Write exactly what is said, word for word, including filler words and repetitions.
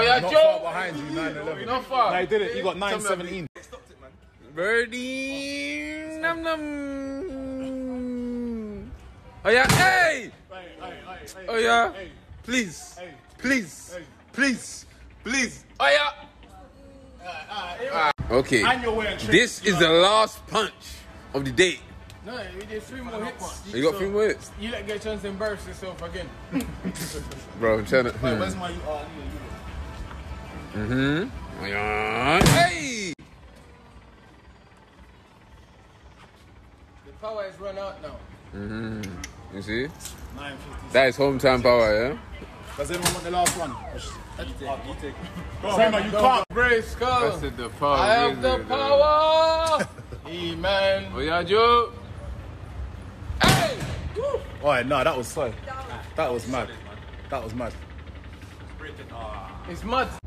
Oh, yeah, not Joe. Far behind you, nine eleven. Not far. No, he did it. He got nine seventeen. Stopped it, man. Birdie. Oh. Nom nom. Oh, yeah. Hey. Hey, hey, hey, hey. Oh, yeah. Hey. Please. Hey. Please. Hey. Please. Please. Oh, yeah. Uh, uh, okay. This is the last punch of the day. No, we did three more hits. You, you got so, three more hits? You let get a chance to embarrass yourself again. Bro, I'm trying to... Wait, where's my... Uh, mm-hmm. Hey! The power is run out now. Mm-hmm. You see? That is hometown power, yeah? Does everyone want the last one? I'll take it. Bro, remember, you can't. Brace, I said the power. I have the power. Amen. Oh, yeah, Joe. Woo. Oh no, that was so. That was mad. That was mad. It's mad.